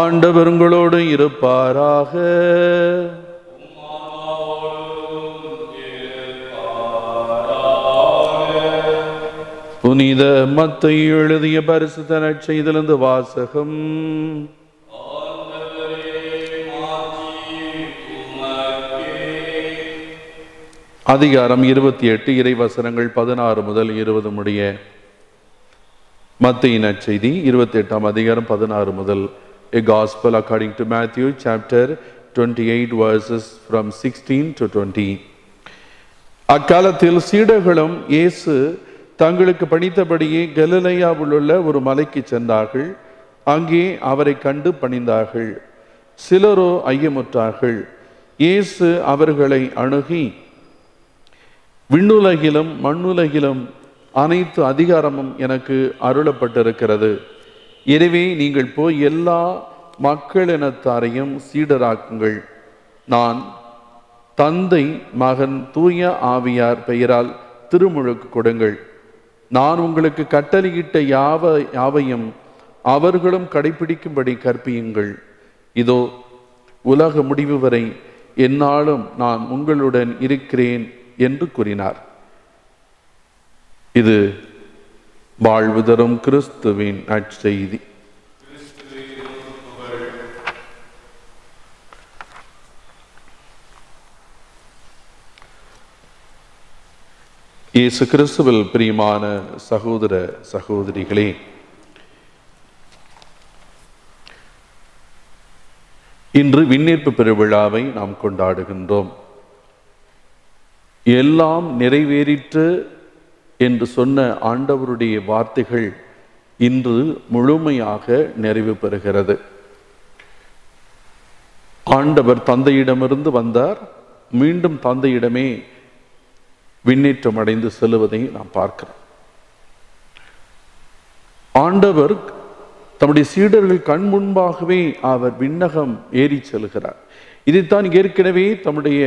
ஆண்டவர் உங்களோடு இருப்பாராக. புனித மத்தேயு எழுதிய பரிசுத்த நற்செய்தியிலிருந்து வாசகம். அதிகாரம் 28 இறைவசனங்கள் 16 முதல் 20 முடிய. மத்தேயு நற்செய்தி 28ஆம் அதிகாரம் 16 முதல். A gospel according to Matthew, chapter 28, verses from 16 to 20. அக்காலத்தில் சீடர்களும் இயேசு தங்களுக்கு பணித்தபடியே கலிலேயாவில் உள்ள ஒரு மலைக்கு சென்றார்கள். அங்கே அவரை கண்டு பணிந்தார்கள். சிலரோ ஐயமுற்றார்கள். இயேசு அவர்களை அணுகி, விண்ணுலகிலும் மண்ணுலகிலும் அனைத்து அதிகாரமும் எனக்கு அருளப்பட்டிருக்கிறது. எனவே நீங்கள் போய் எல்லா மக்களினத்தாரையும் சீடராக்குங்கள். நான் தந்தை, மகன், தூய ஆவியார் பெயரால் திருமுழுக்கு கொடுங்கள். நான் உங்களுக்கு கட்டளையிட்ட யாவையும் அவர்களும் கடைபிடிக்கும்படி கற்பியுங்கள். இதோ, உலக முடிவு வரை என்னாலும் நான் உங்களுடன் இருக்கிறேன் என்று கூறினார். இது வாழ்வு தரும் கிறிஸ்துவின் நற்செய்தி. இயேசு கிறிஸ்துவில் பிரியமான சகோதர சகோதரிகளே, இன்று விண்ணேற்பு பெருவிழாவை நாம் கொண்டாடுகின்றோம். எல்லாம் நிறைவேறிற்று என்று சொன்ன ஆண்டவருடைய வார்த்தைகள் இன்று முழுமையாக நிறைவு பெறுகிறது. ஆண்டவர் தந்தையிடமிருந்து வந்தார், மீண்டும் தந்தையிடமே விண்ணேற்றம் அடைந்து செல்வதை நாம் பார்க்கிறோம். ஆண்டவர் தம்முடைய சீடர்கள் கண் முன்பாகவே அவர் விண்ணகம் ஏறி செல்கிறார். இதைத்தான் ஏற்கனவே தம்முடைய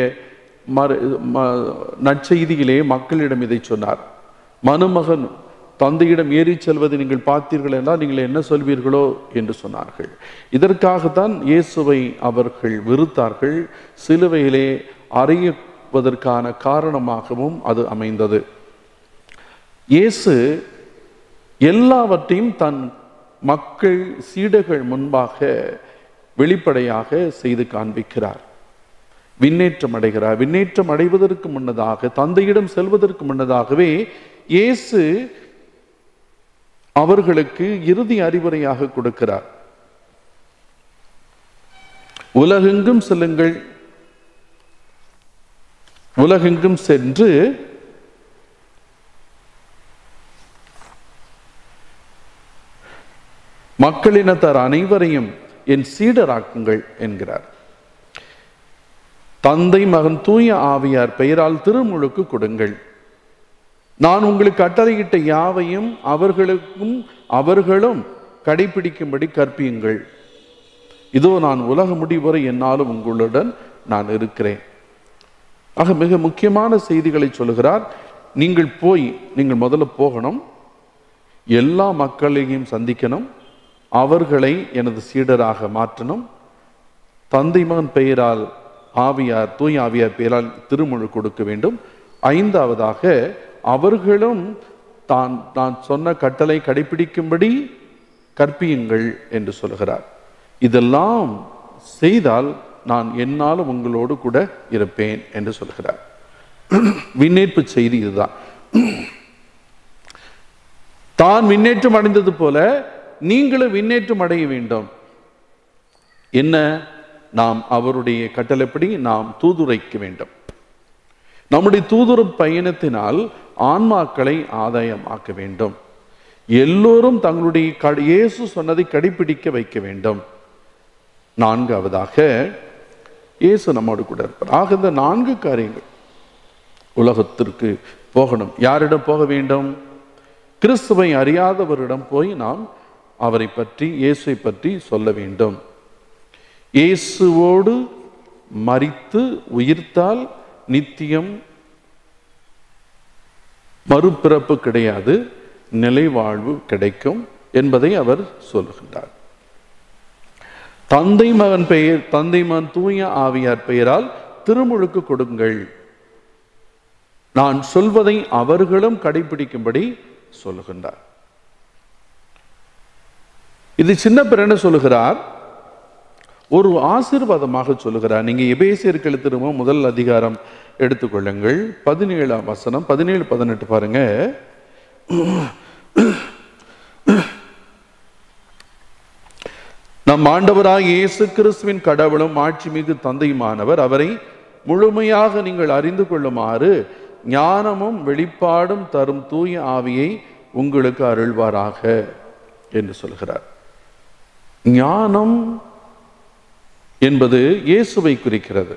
நற்செய்தியிலே மக்களிடம் இதை சொன்னார். மனுமகன் தந்தையிடம் ஏறி செல்வதை நீங்கள் பார்த்தீர்கள் என்றால் நீங்கள் என்ன சொல்வீர்களோ என்று சொன்னார்கள். இதற்காகத்தான் இயேசுவை அவர்கள் வெறுத்தார்கள். சிலுவையிலே அறையுவதற்கான காரணமாகவும் அது அமைந்தது. இயேசு எல்லாவற்றையும் தன் மக்கள் சீடர்கள் முன்பாக வெளிப்படையாக செய்து காண்பிக்கிறார். விண்ணேற்றம் அடைகிறார். விண்ணேற்றம் அடைவதற்கு முன்னதாக, தந்தையிடம் செல்வதற்கு முன்னதாகவே இயேசு அவர்களுக்கு இறுதி அறிவுரையாக கொடுக்கிறார். உலகெங்கும் செல்லுங்கள், உலகெங்கும் சென்று மக்களினத்தார் அனைவரையும் என் சீடராக்குங்கள் என்கிறார். தந்தை, மகன், தூய ஆவியார் பெயரால் திருமுழுக்கு கொடுங்கள். நான் உங்களுக்கு கட்டளையிட்ட யாவையும் அவர்களும் கடைபிடிக்கும்படி கற்பியுங்கள். இதோ, நான் உலக முடிவரை என்னாலும் உங்களுடன் நான் இருக்கிறேன். ஆக மிக முக்கியமான செய்திகளை சொல்கிறார். நீங்கள் முதல்ல போகணும், எல்லா மக்களையும் சந்திக்கணும், அவர்களை எனது சீடராக மாற்றணும், தந்தை, மகன் பெயரால் ஆவியார் தூய் ஆவியார் பெயரால் திருமுழு கொடுக்க வேண்டும், 5வதாக அவர்களும் நான் சொன்ன கட்டளை கடைபிடிக்கும்படி கற்பியுங்கள் என்று சொல்கிறார். இதெல்லாம் செய்தால் நான் என்னாலும் உங்களோடு கூட இருப்பேன் என்று சொல்கிறார். விண்ணேற்பு செய்தி இதுதான். தான் விண்ணேற்றம் அடைந்தது போல நீங்களும் விண்ணேற்றம் அடைய வேண்டும். என்ன? நாம் அவருடைய கட்டளைப்படி நாம் தூதுரைக்க வேண்டும். நம்முடைய தூதுரு பயணத்தினால் ஆன்மாக்களை ஆதாயமாக்க வேண்டும். எல்லோரும் தங்களுடைய இயேசு சொன்னதை கடைபிடிக்க வைக்க வேண்டும். 4வதாக இயேசு நம்மோடு கூட இருப்பார். ஆக இந்த 4 காரியங்கள். உலகத்திற்கு போகணும். யாரிடம் போக வேண்டும்? கிறிஸ்துவை அறியாதவரிடம் போய் நாம் அவரை பற்றி, இயேசுவை பற்றி சொல்ல வேண்டும். இயேசுவோடு மரித்து உயிர்த்தால் நித்தியம் மறுபிறப்பு கிடையாது, நிலை வாழ்வு கிடைக்கும் என்பதை அவர் சொல்லுகின்றார். தந்தை மகன் பெயர் தந்தை மகன் தூய ஆவியார் பெயரால் திருமுழுக்கு கொடுங்கள். நான் சொல்வதை அவர்களும் கடைபிடிக்கும்படி சொல்லுகின்றார். இது சின்ன பேர் என்ன சொல்லுகிறார், ஒரு ஆசீர்வாதமாக சொல்லுகிறார். நீங்க எபேசியருக்கு திரும்ப முதல் அதிகாரம் எடுத்துக்கொள்ளுங்கள், 17ஆம் வசனம், 17-18 பாருங்க. நம் ஆண்டவராக இயேசு கிறிஸ்துவின் கடவுளும் ஆட்சி மிகு தந்தையுமானவர் அவரை முழுமையாக நீங்கள் அறிந்து கொள்ளுமாறு ஞானமும் வெளிப்பாடும் தரும் தூய ஆவியை உங்களுக்கு அருள்வாராக என்று சொல்கிறார். ஞானம் என்பது இயேசுவை குறிக்கிறது.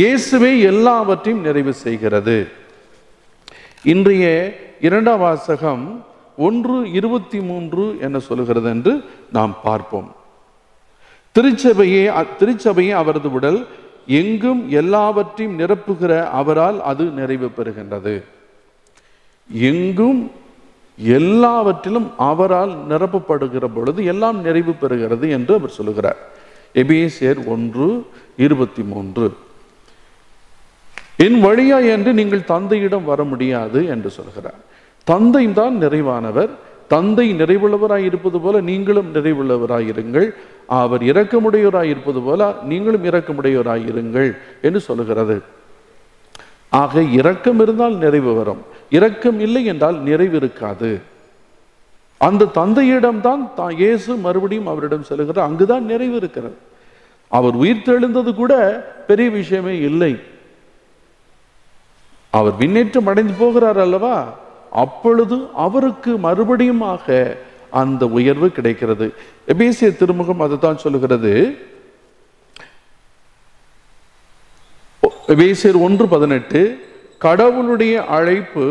இயேசுவே எல்லாவற்றையும் நிறைவு செய்கிறது. இன்றைய 2ஆம் வாசகம் 1:23 என்ன சொல்கிறது என்று நாம் பார்ப்போம். திருச்சபையே அவரது உடல், எங்கும் எல்லாவற்றையும் நிரப்புகிற அவரால் அது நிறைவு பெறுகின்றது. எங்கும் எல்லாவற்றிலும் அவரால் நிரப்பப்படுகிற பொழுது எல்லாம் நிறைவு பெறுகிறது என்று அவர் சொல்லுகிறார். எபேசியர் 1:23. என் வழியா என்று நீங்கள் தந்தையிடம் வர முடியாது என்று சொல்கிறார். தந்தை தான் நிறைவானவர். தந்தை நிறைவுள்ளவராய் இருப்பது போல நீங்களும் நிறைவுள்ளவராய் இருங்கள். அவர் இரக்கமுடையவராய் இருப்பது போல நீங்களும் இரக்கமுடையவராய் இருங்கள் என்று சொல்கிறது. ஆக இரக்கம் இருந்தால் நிறைவு வரும், இரக்கம் இல்லை என்றால் நிறைவு இருக்காது. அந்த தந்தையிடம்தான் தான் இயேசு மறுபடியும் அவரிடம் செல்கிறார். அங்குதான் நிறைவு இருக்கிறது. அவர் உயிர் தெழுந்தது கூட பெரிய விஷயமே இல்லை. அவர் விண்ணேற்றம் அடைந்து போகிறார் அல்லவா, அப்பொழுது அவருக்கு மறுபடியும் அந்த உயர்வு கிடைக்கிறது. எபேசிய திருமுகம் அதுதான் சொல்லுகிறது. எபேசியர் 1:18, கடவுளுடைய அழைப்பு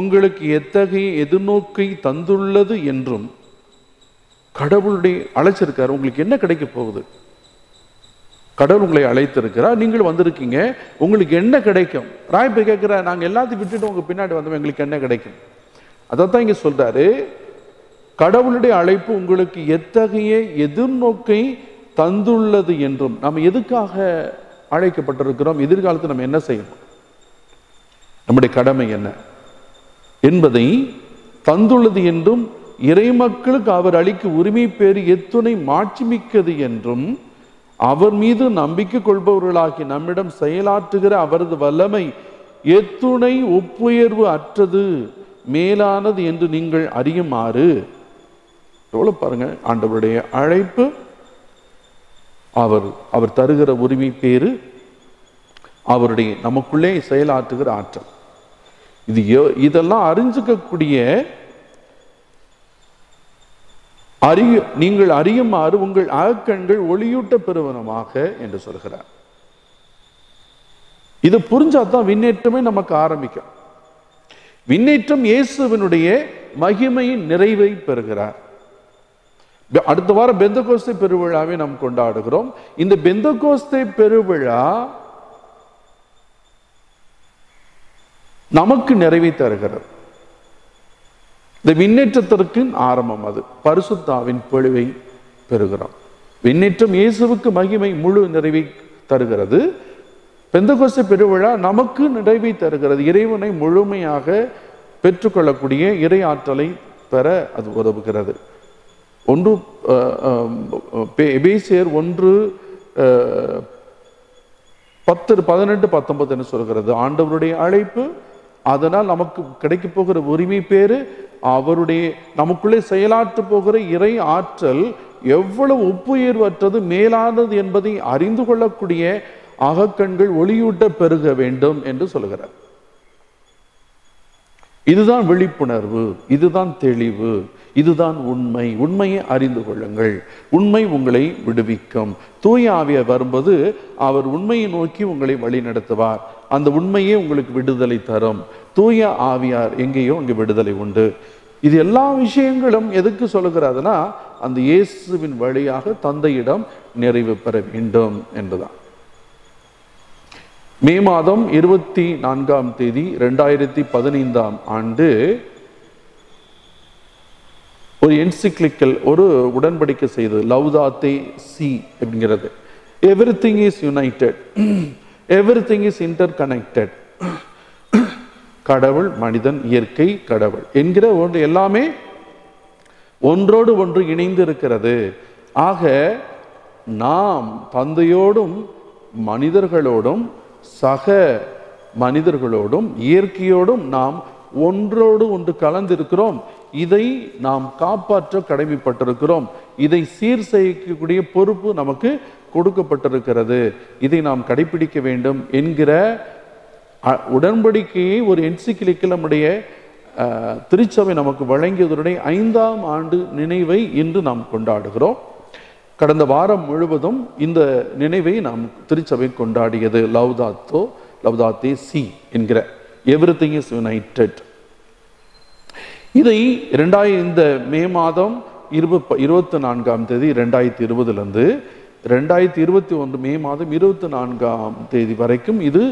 உங்களுக்கு எத்தகைய எதிர்நோக்கை தந்துள்ளது என்றும், கடவுளுடைய அழைச்சிருக்கார், உங்களுக்கு என்ன கிடைக்க போகுது, கடவுள் உங்களை அழைத்திருக்கிறார், நீங்கள் வந்திருக்கீங்க, உங்களுக்கு என்ன கிடைக்கும்? ராய்ப்பை கேட்குற, நாங்கள் எல்லாத்தையும் விட்டுட்டு உங்கள் பின்னாடி வந்தோம், எங்களுக்கு என்ன கிடைக்கும்? அதைத்தான் இங்கே சொல்கிறாரு. கடவுளுடைய அழைப்பு உங்களுக்கு எத்தகைய எதிர்நோக்கை தந்துள்ளது என்றும், நம்ம எதுக்காக அழைக்கப்பட்டிருக்கிறோம், எதிர்காலத்தில் நம்ம என்ன செய்யணும், நம்முடைய கடமை என்ன என்பதை தந்துள்ளது என்றும், இறைமக்களுக்கு அவர் அளிக்கும் உரிமை பேறு எத்துணை மாட்சிமிக்கது என்றும், அவர் மீது நம்பிக்கை கொள்பவர்களாகி நம்மிடம் செயலாற்றுகிற அவரது வல்லமை எத்துணை ஒப்புயர்வு அற்றது மேலானது என்று நீங்கள் அறியுமாறு. எவ்வளோ பாருங்க, ஆண்டவருடைய அழைப்பு, அவர் தருகிற உரிமை பேறு, அவருடைய நமக்குள்ளே செயலாற்றுகிற ஆற்றல், இது இதெல்லாம் அறிஞ்சிக்கக்கூடிய நீங்கள் அறியுமாறு உங்கள் அகக்கண்கள் ஒளியூட்ட பெறுவனமாக என்று சொல்கிறார். இது புரிஞ்சாதான் விண்ணேற்றமே நமக்கு ஆரம்பிக்கும். விண்ணேற்றம் இயேசுவினுடைய மகிமையின் நிறைவை பெறுகிறார். அடுத்த வாரம் பெந்தகோஸ்தே பெருவிழாவை நாம் கொண்டாடுகிறோம். இந்த பெந்தகோஸ்தே பெருவிழா நமக்கு நிறைவை தருகிறது. இந்த விண்ணேற்றத்திற்கு ஆரம்பம் அது. பரிசுத்தாவின் பொழிவை பெறுகிறோம். விண்ணேற்றம் இயேசுவுக்கு மகிமை முழு நிறைவை தருகிறது. பெந்தகோஸ்தே பெருவிழா நமக்கு நிறைவை தருகிறது. இறைவனை முழுமையாக பெற்றுக்கொள்ளக்கூடிய இறை ஆற்றலை பெற அது உதவுகிறது. எபேசியர் 1:10, 18, 19 என்று சொல்கிறது. ஆண்டவருடைய அழைப்பு, அதனால் நமக்கு கிடைக்க போகிற உரிமை பேரு, அவருடைய நமக்குள்ளே செயலாற்ற போகிற இறை ஆற்றல் எவ்வளவு ஒப்புயர்வற்றது மேலானது என்பதை அறிந்து கொள்ளக்கூடிய அகக்கண்கள் ஒளியூட்ட பெருக வேண்டும் என்று சொல்கிறார். இதுதான் விழிப்புணர்வு, இதுதான் தெளிவு, இதுதான் உண்மை. உண்மையை அறிந்து கொள்ளுங்கள், உண்மை உங்களை விடுவிக்கும். தூய ஆவியார் வரும்போது அவர் உண்மையை நோக்கி உங்களை வழி நடத்துவார். அந்த உண்மையே உங்களுக்கு விடுதலை தரும். தூய ஆவியார் எங்கேயோ அங்கே விடுதலை உண்டு. இது எல்லா விஷயங்களும் எதுக்கு சொல்லுகிறாருன்னா, அந்த இயேசுவின் வழியாக தந்தையிடம் நிறைவு பெற வேண்டும் என்றுதான். மே மாதம் 24ஆம் தேதி 2015ஆம் ஆண்டு ஒரு என்சிக்ளிக்கல் ஒரு உடன்படிக்கை செய்தது லவ்தாதே சி அப்படிங்கிறது. Everything is united, everything is interconnected. கடவுள், மனிதன், இயற்கை, கடவுள் என்கிற ஒன்று எல்லாமே ஒன்றோடு ஒன்று இணைந்து இருக்கிறது. ஆக நாம் தந்தையோடும் மனிதர்களோடும் சக மனிதர்களோடும் இயற்கையோடும் நாம் ஒன்றோடு ஒன்று கலந்திருக்கிறோம். இதை நாம் காப்பாற்ற கடமைப்பட்டிருக்கிறோம். இதை சீர் செய்யக்கூடிய பொறுப்பு நமக்கு கொடுக்கப்பட்டிருக்கிறது. இதை நாம் கடைபிடிக்க வேண்டும் என்கிற உடன்படிக்கையை ஒரு என்சிக்ளிக்கல் நம்முடைய திருச்சபை நமக்கு வழங்கியதுடைய 5ஆம் ஆண்டு நினைவை இன்று நாம் கொண்டாடுகிறோம். கடந்த வாரம் முழுவதும் இந்த நினைவை நாம் திருச்சபை கொண்டாடியது. லவ்தாதே, லவ்தாதே சி என்கிற எவ்ரிதிங் இஸ் யுனைடெட். இதை இந்த மே மாதம் 24ஆம் தேதி 2020லேருந்து 2021 மே மாதம் 24ஆம் தேதி வரைக்கும் இது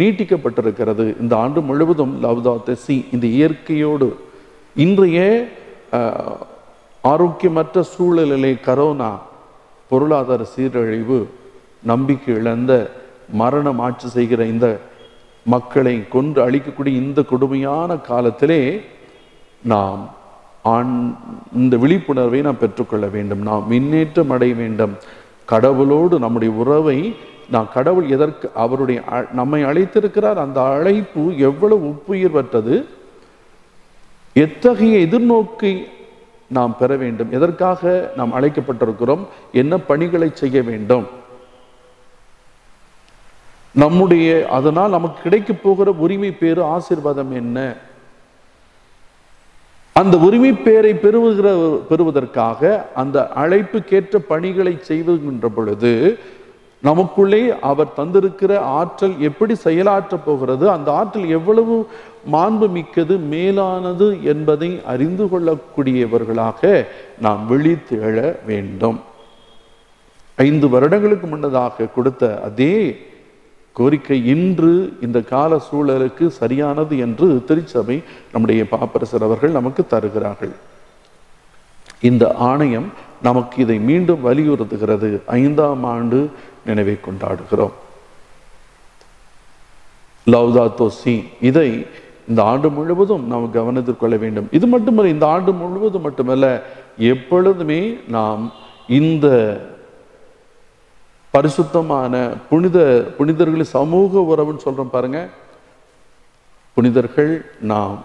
நீட்டிக்கப்பட்டிருக்கிறது. இந்த ஆண்டு முழுவதும் லவ்தாதே சி, இந்த இயற்கையோடு இன்றைய ஆரோக்கியமற்ற சூழலிலே கரோனா, பொருளாதார சீரழிவு, நம்பிக்கை இழந்த மரணம் ஆட்சி செய்கிற இந்த மக்களை கொன்று அழிக்கக்கூடிய இந்த கொடுமையான காலத்திலே நாம் இந்த விழிப்புணர்வை நாம் பெற்றுக்கொள்ள வேண்டும். நாம் முன்னேற்றம் அடைய வேண்டும். கடவுளோடு நம்முடைய உறவை நாம், கடவுள் எதற்கு அவருடைய நம்மை அழைத்திருக்கிறார், அந்த அழைப்பு எவ்வளவு உப்புயிர்வற்றது, எத்தகைய எதிர்நோக்கை நாம் பெற வேண்டும், எதற்காக நாம் அழைக்கப்பட்டிருக்கிறோம், என்ன பணிகளை செய்ய வேண்டும், நம்முடைய அதனால் நமக்கு கிடைக்க போகிற உரிமை பேறு ஆசீர்வாதம் என்ன, அந்த உரிமை பேரை பெறுவதற்காக அந்த அழைப்புக்கேற்ற பணிகளை செய்வதுன்ற பொழுது நமக்குள்ளே அவர் தந்திருக்கிற ஆற்றல் எப்படி செயலாற்ற போகிறது, அந்த ஆற்றல் எவ்வளவு மாண்பு மிக்கது, மேலானது என்பதை அறிந்து கொள்ளக்கூடியவர்களாக நாம் விழித்து எழ வேண்டும். 5 வருடங்களுக்கு முன்னதாக கொடுத்த அதே கோரிக்கை இன்று இந்த கால சூழலுக்கு சரியானது என்று திருச்சபை நம்முடைய பாப்பரசர் அவர்கள் நமக்கு தருகிறார்கள். இந்த ஆணையம் நமக்கு இதை மீண்டும் வலியுறுத்துகிறது. 5ஆம் ஆண்டு நினைவை கொண்டாடுகிறோம். லவ்தாதே சி இதை இந்த ஆண்டு முழுவதும் நாம் கவனத்தில் கொள்ள வேண்டும். இது மட்டுமல்ல, இந்த ஆண்டு முழுவதும் மட்டுமல்ல, எப்பொழுதுமே நாம் இந்த பரிசுத்தமான புனிதர்களின் சமூக உறவுன்னு சொல்றோம் பாருங்க. புனிதர்கள் நாம்,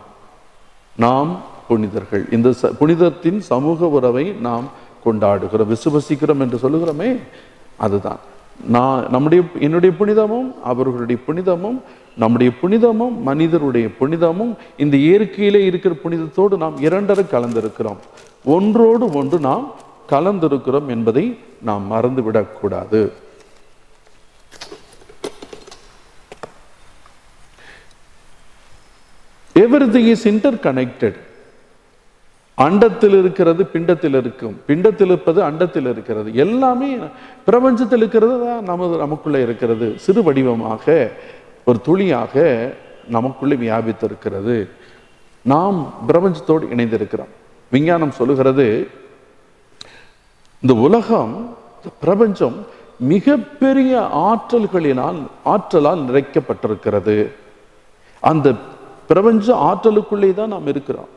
நாம் புனிதர்கள். இந்த புனிதத்தின் சமூக உறவை நாம் கொண்டாடுகிறோம், விசுவசிக்கிறோம் என்று சொல்லுகிறோமே, அதுதான் நான் என்னுடைய புனிதமும் அவர்களுடைய புனிதமும், நம்முடைய புனிதமும் மனிதருடைய புனிதமும், இந்த இயற்கையிலே இருக்கிற புனிதத்தோடு நாம் 2 கலந்திருக்கிறோம். ஒன்றோடு ஒன்று நாம் கலந்திருக்கிறோம் என்பதை நாம் மறந்துவிடக்கூடாது. Everything is interconnected. அண்டத்தில் இருக்கிறது பிண்டத்தில் இருக்கும், பிண்டத்தில் இருப்பது அண்டத்தில் இருக்கிறது, எல்லாமே பிரபஞ்சத்தில் இருக்கிறது தான் நமக்குள்ளே இருக்கிறது. சிறு வடிவமாக ஒரு துளியாக நமக்குள்ளே வியாபித்திருக்கிறது. நாம் பிரபஞ்சத்தோடு இணைந்திருக்கிறோம். விஞ்ஞானம் சொல்லுகிறது இந்த உலகம், பிரபஞ்சம் மிகப்பெரிய ஆற்றலால் நிறைக்கப்பட்டிருக்கிறது. அந்த பிரபஞ்ச ஆற்றலுக்குள்ளே தான் நாம் இருக்கிறோம்.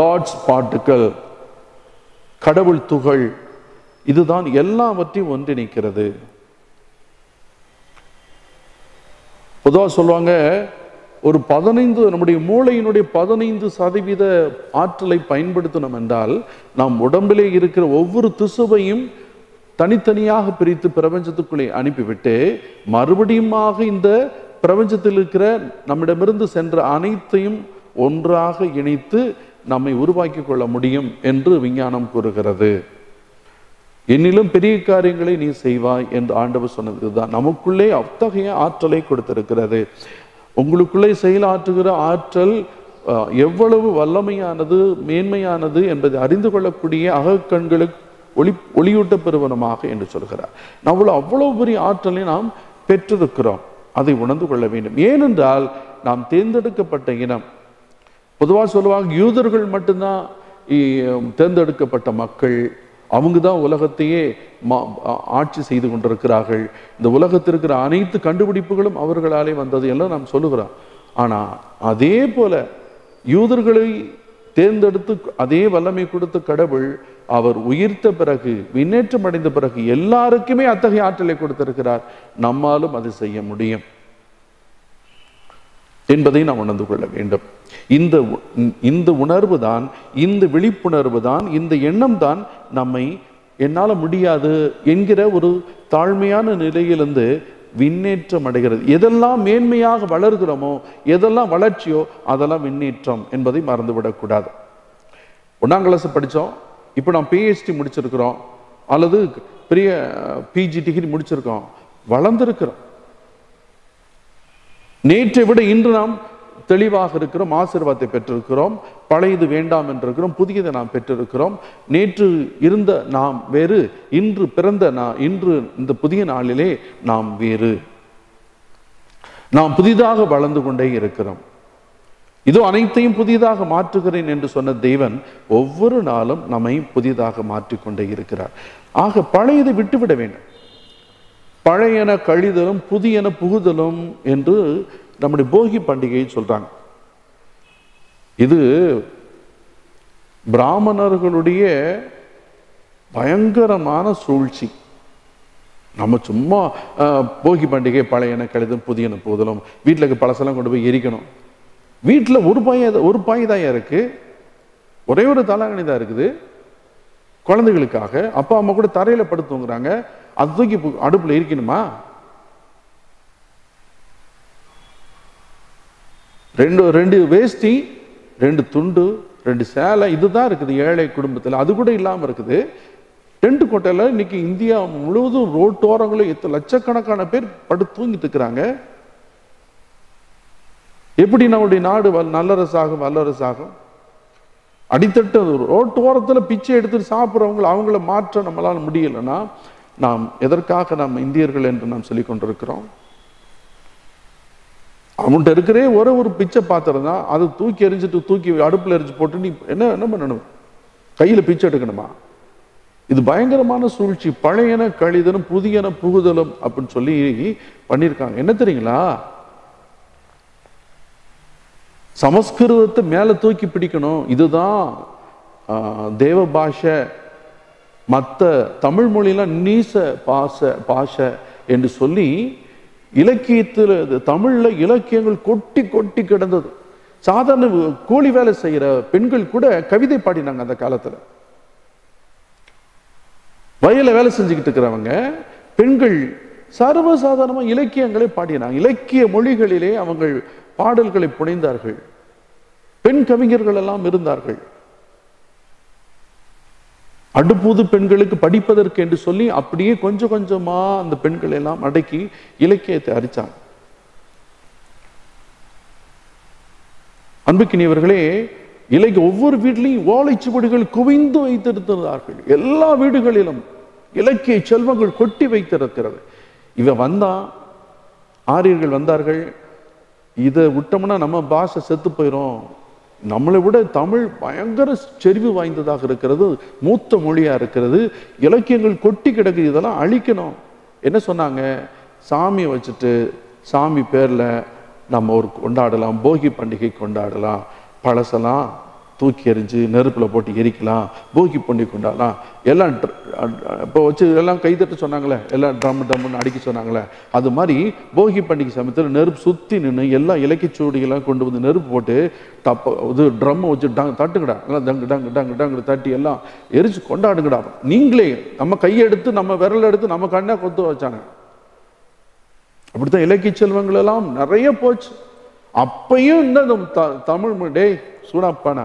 காட்ஸ் பார்ட்டிக்கல், கடவுள் துகள், இதுதான் எல்லாவற்றையும் ஒன்றிணைக்கிறது. பொதுவாக சொல்லுவாங்க, ஒரு 15 நம்முடைய மூளையினுடைய 15% ஆற்றலை பயன்படுத்தணும் என்றால் நாம் உடம்பிலே இருக்கிற ஒவ்வொரு திசுவையும் தனித்தனியாக பிரித்து பிரபஞ்சத்துக்குள்ளே அனுப்பிவிட்டு மறுபடியும் இந்த பிரபஞ்சத்தில் இருக்கிற நம்மிடமிருந்து சென்ற அனைத்தையும் ஒன்றாக இணைத்து நம்மை உருவாக்கி கொள்ள முடியும் என்று விஞ்ஞானம் கூறுகிறது. என்னிலும் பெரிய காரியங்களை நீ செய்வாய் என்று ஆண்டவர் சொன்னதுதான். நமக்குள்ளே அத்தகைய ஆற்றலை கொடுத்திருக்கிறது. உங்களுக்குள்ளே செயலாற்றுகிற ஆற்றல் எவ்வளவு வல்லமையானது, மேன்மையானது என்பதை அறிந்து கொள்ளக்கூடிய அகக்கண்களுக்கு ஒளியூட்ட பெறுவனமாக என்று சொல்கிறார். நம்மளும் அவ்வளவு பெரிய ஆற்றலை நாம் பெற்றிருக்கிறோம். அதை உணர்ந்து கொள்ள வேண்டும். ஏனென்றால் நாம் தேர்ந்தெடுக்கப்பட்ட இனம், பொதுவாக சொல்லுவாங்க யூதர்கள் மட்டும்தான் தேர்ந்தெடுக்கப்பட்ட மக்கள், அவங்க தான் உலகத்தையே ஆட்சி செய்து கொண்டிருக்கிறார்கள், இந்த உலகத்தில் இருக்கிற அனைத்து கண்டுபிடிப்புகளும் அவர்களாலே வந்தது எல்லாம் நாம் சொல்லுகிறோம். ஆனால் அதே போல யூதர்களை தேர்ந்தெடுத்து அதே வல்லமை கொடுத்த கடவுள் அவர் உயிர்த்த பிறகு விண்ணேற்றம் அடைந்த பிறகு எல்லாருக்குமே அத்தகைய ஆற்றலை கொடுத்திருக்கிறார், நம்மாலும் அது செய்ய முடியும் என்பதை நாம் உணர்ந்து கொள்ள வேண்டும். இந்த உணர்வு தான், இந்த விழிப்புணர்வு தான், இந்த எண்ணம் தான் நம்மை என்னால் முடியாது என்கிற ஒரு தாழ்மையான நிலையிலிருந்து விண்ணேற்றம் அடைகிறது. எதெல்லாம் மேன்மையாக வளர்கிறோமோ, எதெல்லாம் வளர்ச்சியோ அதெல்லாம் விண்ணேற்றம் என்பதை மறந்துவிடக்கூடாது. 1ஆம் கிளாஸ் படித்தோம், இப்போ நாம் PhD முடிச்சிருக்கிறோம் அல்லது பெரிய PG டிகிரி முடிச்சிருக்கோம், வளர்ந்துருக்கிறோம். நேற்றை விட இன்று நாம் தெளிவாக இருக்கிறோம், ஆசீர்வாதத்தை பெற்றிருக்கிறோம், பழையது வேண்டாம் என்றிருக்கிறோம், புதியதை நாம் பெற்றிருக்கிறோம். நேற்று இருந்த நாம் வேறு, இன்று பிறந்த இன்று இந்த புதிய நாளிலே நாம் வேறு, நாம் புதிதாக வளர்ந்து கொண்டே இருக்கிறோம். இதோ அனைத்தையும் புதிதாக மாற்றுகிறேன் என்று சொன்ன தேவன் ஒவ்வொரு நாளும் நம்மை புதிதாக மாற்றிக்கொண்டே இருக்கிறார். ஆக பழையதை விட்டுவிட வேண்டும். பழையன கழிதலும் புதியன புகுதலும் என்று நம்முடைய போகி பண்டிகையை சொல்றாங்க. இது பிராமணர்களுடைய பயங்கரமான சூழ்ச்சி. நம்ம சும்மா போகி பண்டிகை பழையன கழிதலும் புதியன புகுதலும், வீட்டில் பழசெல்லாம் கொண்டு போய் எரிக்கணும். வீட்டில் ஒரு பாய் தான் இருக்கு, ஒரே ஒரு தலகணி தான் இருக்குது. குழந்தைகளுக்காக அப்பா அம்மா கூட தரையில படுத்துங்கிறாங்க, அது தூக்கி அடுப்புல இருக்கணுமா? 2 வேஷ்டி, 2 துண்டு, 2 சேலை, இதுதான் இருக்குது ஏழை குடும்பத்தில். அது கூட இல்லாமல் இருக்குது. டென்ட் கோட்டையில் இன்னைக்கு இந்தியா முழுவதும் ரோட்டோரங்களும் எத்தனை லட்சக்கணக்கான பேர் படுத்து தூங்கிட்டு இருக்கிறாங்க. எப்படி நம்முடைய நாடு நல்லரசாகும் வல்லரசாகும்? அடித்தட்டு ரோட்டோரத்தில் பிச்சை எடுத்து சாப்பிட்றவங்களை அவங்கள மாற்ற நம்மளால் முடியலைன்னா நாம் எதற்காக நாம் இந்தியர்கள் என்று நாம் சொல்லி கொண்டிருக்கிறோம்? அவன்கிட்ட இருக்கிறே ஒரு பிச்சை பாத்திரம் தான், அதை தூக்கி எரிஞ்சிட்டு தூக்கி அடுப்பில் எரிஞ்சு போட்டு நீ என்ன பண்ணணும்? கையில் பிச்சை எடுக்கணுமா? இது பயங்கரமான சூழ்ச்சி. பழையன கழிதலும் புதியன புகுதலும் அப்படின்னு சொல்லி பண்ணியிருக்காங்க. என்ன தெரியுங்களா, சமஸ்கிருதத்தை மேலே தூக்கி பிடிக்கணும், இதுதான் தேவ பாஷை, மற்ற தமிழ் மொழியெல்லாம் நீச பாஷை என்று சொல்லி இலக்கியத்தில் தமிழில் இலக்கியங்கள் கொட்டி கொட்டி கிடந்தது. சாதாரண கூலி வேலை செய்கிற பெண்கள் கூட கவிதை பாடினாங்க அந்த காலத்தில். வயலில் வேலை செஞ்சுக்கிட்டு இருக்கிறவங்க பெண்கள் சர்வசாதாரணமாக இலக்கியங்களை பாடினாங்க. இலக்கிய மொழிகளிலே அவங்கள் பாடல்களை புனைந்தார்கள். பெண் கவிஞர்கள் எல்லாம் இருந்தார்கள். அடுப்பூது பெண்களுக்கு படிப்பதற்கு என்று சொல்லி அப்படியே கொஞ்சம் கொஞ்சமா அந்த பெண்களை எல்லாம் அடக்கி இலக்கியத்தை அரிச்சாங்க. அன்புக்கினியவர்களே, ஒவ்வொரு வீட்டிலையும் ஓலைச்சுவடிகள் குவிந்து வைத்திருந்தார்கள். எல்லா வீடுகளிலும் இலக்கிய செல்வங்கள் கொட்டி வைத்திருக்கிறது. ஆரியர்கள் வந்தார்கள், இதை விட்டோம்னா நம்ம பாஷை செத்து போயிடும், நம்மளை விட தமிழ் பயங்கர செறிவு வாய்ந்ததாக இருக்கிறது, மூத்த மொழியாக இருக்கிறது, இலக்கியங்கள் கொட்டி கிடக்குது, இதெல்லாம் அழிக்கணும். என்ன சொன்னாங்க? சாமியை வச்சுட்டு சாமி பேரில் நம்ம ஒரு கொண்டாடலாம், போகி பண்டிகை கொண்டாடலாம், பழசெல்லாம் தூக்கி எறிஞ்சு நெருப்பில் போட்டு எரிக்கலாம், போகி பண்டிகை கொண்டாடலாம். எல்லாம் இப்போ வச்சு எல்லாம் கைத்தட்டு சொன்னாங்களே, எல்லாம் ட்ரம் ட்ரம்னு அடிக்க சொன்னாங்களே, அது மாதிரி போகி பண்டிகை சமயத்தில் நெருப்பு சுற்றி நின்று எல்லா இலக்கிச்சுவடிகள்லாம் கொண்டு வந்து நெருப்பு போட்டு டப்ப இது ட்ரம்மை வச்சு தட்டுங்கடா, எல்லாம் டங்கு டங்கு டங்கு டங்கு தட்டி எல்லாம் எரிச்சு கொண்டாடுங்கடா. நீங்களே நம்ம கையெடுத்து நம்ம விரல் எடுத்து நம்ம கண்ணா கொத்து வச்சாங்க. அப்படித்தான் இலக்கிய செல்வங்கள் எல்லாம் நிறைய போச்சு. அப்பையும் இன்னும் தமிழ் மொழி சூடாப்பானா,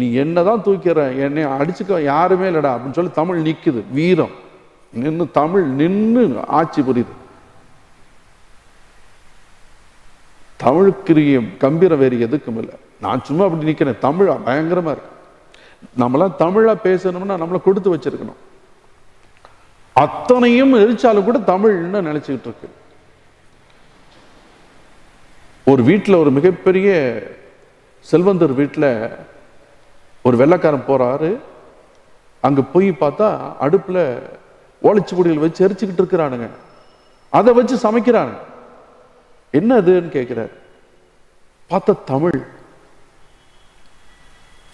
நீ என்னதான் தூக்கிற, என்னை அடிச்சுக்க யாருமே இல்லடா அப்படின்னு சொல்லி தமிழ் நிற்குது, வீரம் நின்று தமிழ் நின்று ஆட்சி புரியுது. தமிழுக்குரிய கம்பீரம் வேறு எதுக்கும் இல்லை. நான் சும்மா அப்படி நிற்கிறேன், தமிழ் பயங்கரமா இருக்கு, நம்மளாம் தமிழா பேசணும்னா நம்மள கொடுத்து வச்சிருக்கணும். அத்தனையும் எரிச்சாலும் கூட தமிழ்னு நினைச்சுக்கிட்டு இருக்கு. ஒரு வீட்டில் ஒரு மிகப்பெரிய செல்வந்தர் வீட்டில் ஒரு வெள்ளைக்காரன் போறாரு. அங்கே போய் பார்த்தா அடுப்பில் ஓலைச்சுவடியில் வச்சு எரிச்சுக்கிட்டு இருக்கிறானுங்க. அதை வச்சு சமைக்கிறானுங்க. என்ன அதுன்னு கேட்கிறார். பார்த்தா தமிழ்.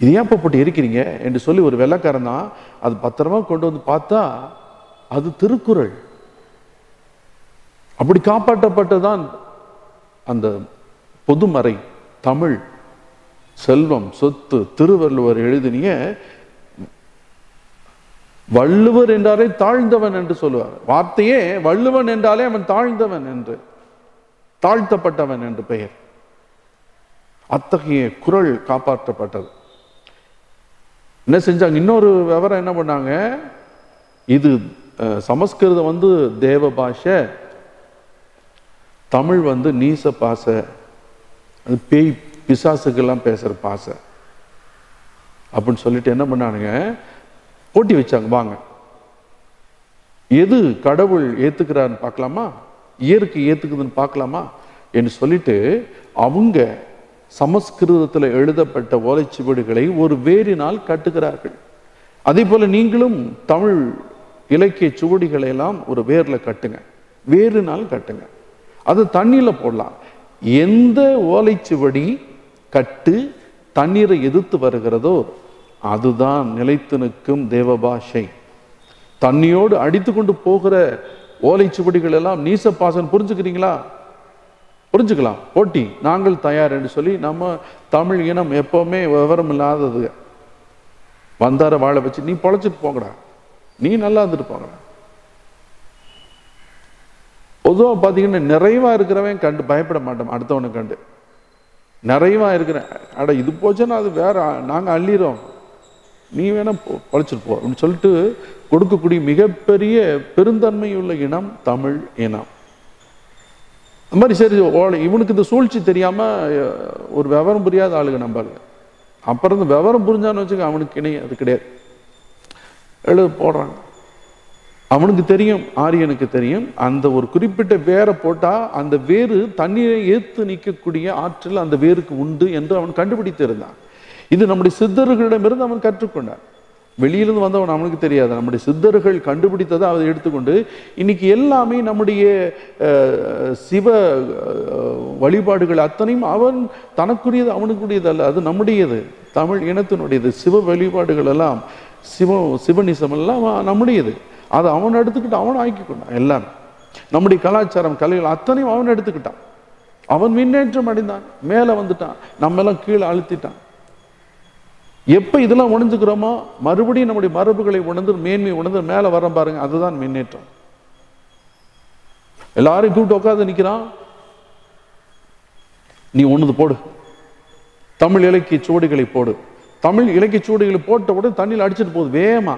இது ஏன் போட்டு எரிக்கிறீங்க என்று சொல்லி ஒரு வெள்ளைக்காரன் தான் அது பத்திரமா கொண்டு வந்து பார்த்தா அது திருக்குறள். அப்படி காப்பாற்றப்பட்டதான் அந்த பொதுமறை தமிழ். செல்வம் சொத்து திருவள்ளுவர் எழுதினிய வள்ளுவர் என்றாலே தாழ்ந்தவன் என்று சொல்லுவார். வார்த்தையே வள்ளுவன் என்றாலே அவன் தாழ்ந்தவன் என்று, தாழ்த்தப்பட்டவன் என்று பெயர். அத்தகைய குரல் காப்பாற்றப்பட்டது. என்ன செஞ்சாங்க? இன்னொரு விவரம் என்ன பண்ணாங்க? இது சமஸ்கிருதம் வந்து தேவ பாஷை, தமிழ் வந்து நீச பாசை, அது பேய் பிசாசுக்கெல்லாம் பேசுகிற பாசை அப்படின்னு சொல்லிட்டு என்ன பண்ணானுங்க? போட்டி வச்சாங்க. வாங்க எது கடவுள் ஏற்றுக்கிறான்னு பார்க்கலாமா, இயற்கை ஏற்றுக்குதுன்னு பார்க்கலாமா என்று சொல்லிட்டு அவங்க சமஸ்கிருதத்தில் எழுதப்பட்ட ஓலைச்சுவடுகளை ஒரு வேரினால் கட்டுகிறார்கள். அதே போல் நீங்களும் தமிழ் இலக்கிய சுவடிகளை எல்லாம் ஒரு வேரில் கட்டுங்க, வேரினால் கட்டுங்க, அது தண்ணியில் போடலாம். எந்த ஓலைச்சுவடி கட்டு தண்ணீரை எதிர்த்து வருகிறதோ அதுதான் நிலைத்து நிற்கும் தேவ பாஷை. தண்ணியோடு அடித்து கொண்டு போகிற ஓலைச்சுவடிகள் எல்லாம் நீச பாசன். புரிஞ்சுக்கிறீங்களா? புரிஞ்சுக்கலாம். போட்டி நாங்கள் தயார் என்று சொல்லி நம்ம தமிழ் இனம் எப்பவுமே விவரம் இல்லாதது. வந்தார வாழை வச்சு நீ பொழைச்சிட்டு போங்கடா, நீ நல்லா இருந்துட்டு போங்கடா. பொதுவாக பார்த்தீங்கன்னா நிறைவா இருக்கிறவன் கண்டு பயப்பட மாட்டோம், அடுத்தவனை கண்டு. நிறைவா இருக்கிறேன், அட இது போச்சுன்னா அது வேற, நாங்கள் அள்ளிறோம், நீ வேணா பொழைச்சிட்டு போ அப்படின்னு சொல்லிட்டு கொடுக்கக்கூடிய மிகப்பெரிய பெருந்தன்மை உள்ள இனம் தமிழ் இனம். அது மாதிரி சரி ஓலை இவனுக்கு இந்த சூழ்ச்சி தெரியாமல் ஒரு விவரம் புரியாத ஆளுங்க நம்பாளுங்க. அப்புறம் இந்த விவரம் புரிஞ்சான்னு வச்சுக்க அவனுக்கு இணைய அது கிடையாது. எழுத போடுறாங்க. அவனுக்கு தெரியும், ஆரியனுக்கு தெரியும், அந்த ஒரு குறிப்பிட்ட வேரை போட்டால் அந்த வேறு தண்ணீரை ஏற்று நிற்கக்கூடிய ஆற்றல் அந்த வேருக்கு உண்டு என்று அவன் கண்டுபிடித்திருந்தான். இது நம்முடைய சித்தர்களிடமிருந்து அவன் கற்றுக்கொண்டான். வெளியிலிருந்து வந்தவன் அவனுக்கு தெரியாது. நம்முடைய சித்தர்கள் கண்டுபிடித்ததை அதை எடுத்துக்கொண்டு இன்னைக்கு எல்லாமே நம்முடைய சிவ வழிபாடுகள் அத்தனையும் அவன் தனக்குரியது, அவனுக்குரியது அல்ல, அது நம்முடையது, தமிழ் இனத்தினுடையது. சிவ வழிபாடுகள் எல்லாம் சிவனிசம் எல்லாம் நம்முடையது. அதை அவன் எடுத்துக்கிட்டு அவன் ஆக்கிக்கொண்டான். எல்லாமே நம்முடைய கலாச்சாரம் கலைகள் அத்தனையும் அவன் எடுத்துக்கிட்டான். அவன் முன்னேற்றம் அடைந்தான், மேலே வந்துட்டான், நம்மெல்லாம் கீழே அழுத்திட்டான். எப்போ இதெல்லாம் உணர்ந்துக்கிறோமோ மறுபடியும் நம்முடைய மரபுகளை உணர்ந்து மேன்மை உணர்ந்து மேலே வர பாருங்க, அதுதான் முன்னேற்றம். எல்லாரும் கூப்பிட்டு உட்காந்து நிற்கிறான். நீ ஒன்று போடு, தமிழ் இலக்கிய சுவடிகளை போடு. தமிழ் இலக்கிய சுவடிகளை போட்ட உடனே தண்ணியில் அடிச்சுட்டு போகுது வேகமா.